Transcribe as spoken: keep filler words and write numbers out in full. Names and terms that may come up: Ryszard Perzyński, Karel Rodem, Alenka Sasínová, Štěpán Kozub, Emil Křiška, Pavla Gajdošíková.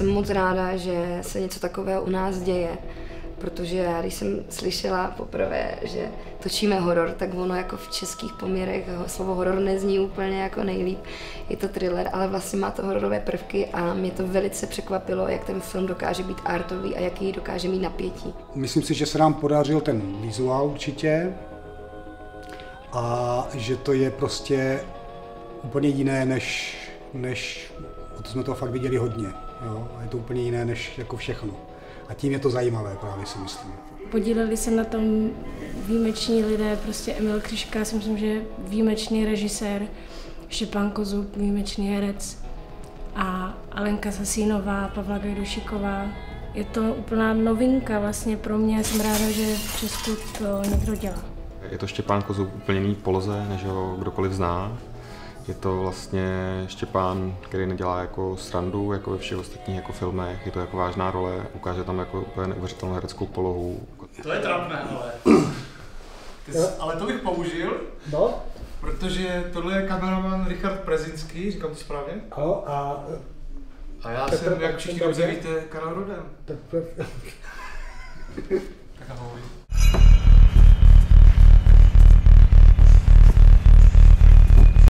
jsem moc ráda, že se něco takového u nás děje, protože já, když jsem slyšela poprvé, že točíme horor, tak ono jako v českých poměrech slovo horor nezní úplně jako nejlíp. Je to thriller, ale vlastně má to hororové prvky a mě to velice překvapilo, jak ten film dokáže být artový a jaký dokáže mít napětí. Myslím si, že se nám podařil ten vizuál určitě a že to je prostě úplně jiné, než, než o to jsme to fakt viděli hodně. Jo? A je to úplně jiné, než jako všechno. A tím je to zajímavé, právě si myslím. Podíleli se na tom výjimeční lidé, prostě Emil Křiška, si myslím, že výjimečný režisér, Štěpán Kozub, výjimečný herec a Alenka Sasínová, Pavla Gajdošíková. Je to úplná novinka vlastně pro mě, jsem ráda, že v Česku to někdo dělá. Je to Štěpán Kozub v úplně jiný poloze, než ho kdokoliv zná. Je to vlastně Štěpán, který nedělá jako srandu, jako ve všech ostatních jako filmech, je to jako vážná role, ukáže tam jako úplně neuvěřitelnou hereckou polohu. To je trapné, ale. Ty jsi, ale to bych použil, no? Protože tohle je kameraman Ryszard Perzyński, říkám to správně? Ano, a... A já Petr, jsem, jak všichni dobře víte, Karel Rodem. Tak ahoj.